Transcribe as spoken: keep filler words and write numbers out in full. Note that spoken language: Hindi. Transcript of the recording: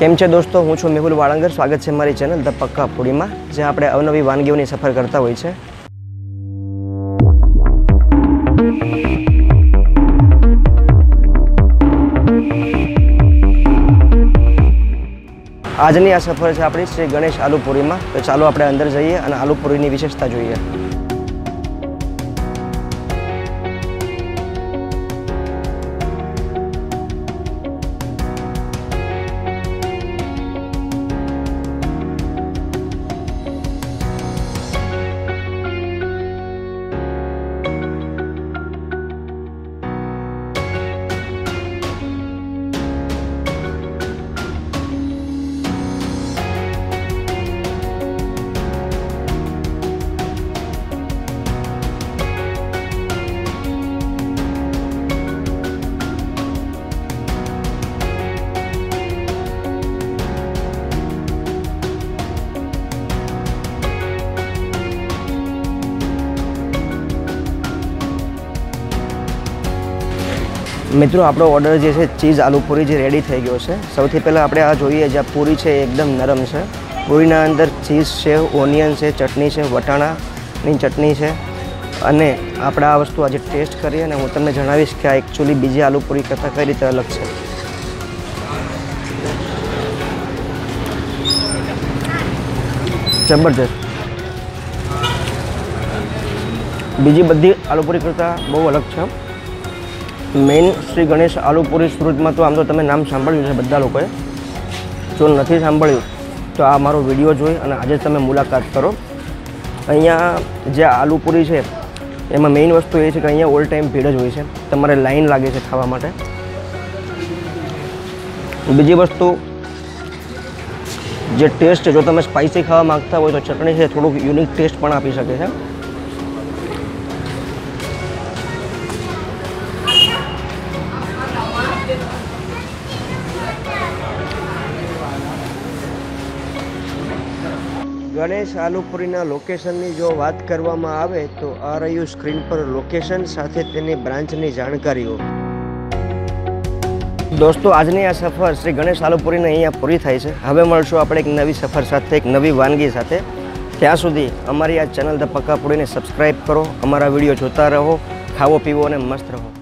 केम छे दोस्तों, हूँ छूँ मेहुल वाळंगर। स्वागत है मारी चेनल द पक्का फूडी में, जहाँ आपणे अवनवी वानगीओनी सफर करता होय छे। आजनी आ सफर है अपनी श्री गणेश आलूपुरी में। तो चलो आप अंदर जाइए और आलूपुरी की विशेषता जोईए। मित्रों, आपणो ऑर्डर जे छे चीज़ आलूपूरी जे रेडी थई गयो छे। सौथी पहला आपणे आ जोईए। जे पूरी छे एकदम नरम छे। पूरीना अंदर चीज़ छे, ओनियन छे, चटनी छे, वटाणानी चटनी छे। अने आपणे आ वस्तु आज टेस्ट करीए अने हूँ तमने जणावीश के आ एक्चुअली बीजी आलूपूरी करतां कई रीते अलग छे। जबरदस्त। बीजी बधी आलूपूरी करतां बहु अलग छे। मेन श्री गणेश आलूपूरी सूरत में तो आम तो तमे नाम सांभळ्युं छे बधा लोकोए। जो नहीं सांभळ्युं तो आ मारो विडियो जोई अने आजे तमे मुलाकात करो। अहींया जे आलूपूरी है एमां मेन वस्तु ए छे के अहींया ऑल टाइम भीड़ ज होय छे, तमारे लाइन लागे छे खावा माटे। बीजी वस्तु जे टेस्ट, जो तमे स्पाइसी खावा मांगता हो तो चटणी छे थोड़ुं यूनिक टेस्ट पण आपी शके छे। गणेश आलूपुरी लोकेशन की जो बात करवामां आवे तो आ रही स्क्रीन पर लोकेशन साथे तेनी ब्रांच की जानकारी हो। दोस्तों, आजनी आ सफर श्री गणेश आलूपुरी अहींया पूरी थाय छे। हवे मळशुं आपणे एक नवी सफर साथे, एक नवी वानगी साथे। त्यां सुधी अमारी आ चेनल द पक्का फूडीने सब्सक्राइब करो, अमारा विडियो जोता रहो, खावो पीवो अने मस्त रहो।